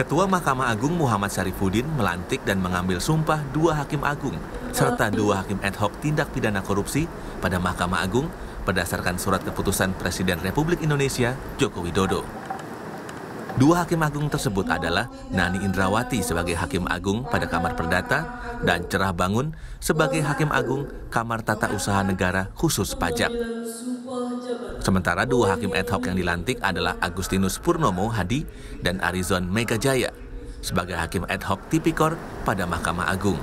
Ketua Mahkamah Agung Muhammad Syarifuddin melantik dan mengambil sumpah 2 Hakim Agung serta 2 Hakim ad hoc tindak pidana korupsi pada Mahkamah Agung berdasarkan surat keputusan Presiden Republik Indonesia Joko Widodo. 2 Hakim Agung tersebut adalah Nani Indrawati sebagai Hakim Agung pada Kamar Perdata dan Cerah Bangun sebagai Hakim Agung Kamar Tata Usaha Negara Khusus Pajak. Sementara 2 Hakim ad hoc yang dilantik adalah Agustinus Purnomo Hadi dan Arizon Mega Jaya sebagai Hakim ad hoc tipikor pada Mahkamah Agung.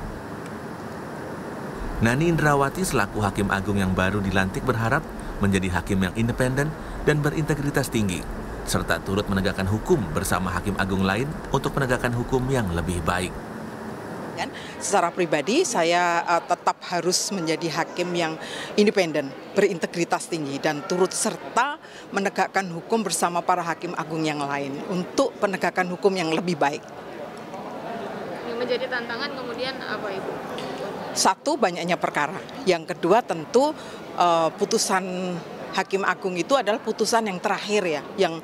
Nani Indrawati selaku Hakim Agung yang baru dilantik berharap menjadi hakim yang independen dan berintegritas tinggi, serta turut menegakkan hukum bersama Hakim Agung lain untuk menegakkan hukum yang lebih baik. Secara pribadi saya tetap harus menjadi hakim yang independen, berintegritas tinggi, dan turut serta menegakkan hukum bersama para hakim agung yang lain untuk penegakan hukum yang lebih baik. Yang menjadi tantangan kemudian apa, Ibu? Satu, banyaknya perkara. Yang kedua tentu putusan Hakim Agung itu adalah putusan yang terakhir ya, yang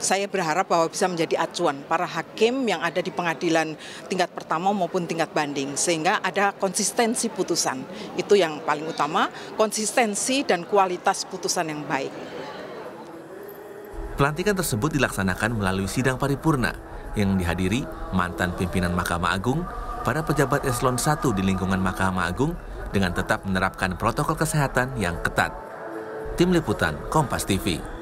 saya berharap bahwa bisa menjadi acuan para hakim yang ada di pengadilan tingkat pertama maupun tingkat banding, sehingga ada konsistensi putusan. Itu yang paling utama, konsistensi dan kualitas putusan yang baik. Pelantikan tersebut dilaksanakan melalui sidang paripurna yang dihadiri mantan pimpinan Mahkamah Agung, para pejabat eselon 1 di lingkungan Mahkamah Agung dengan tetap menerapkan protokol kesehatan yang ketat. Tim Liputan Kompas TV.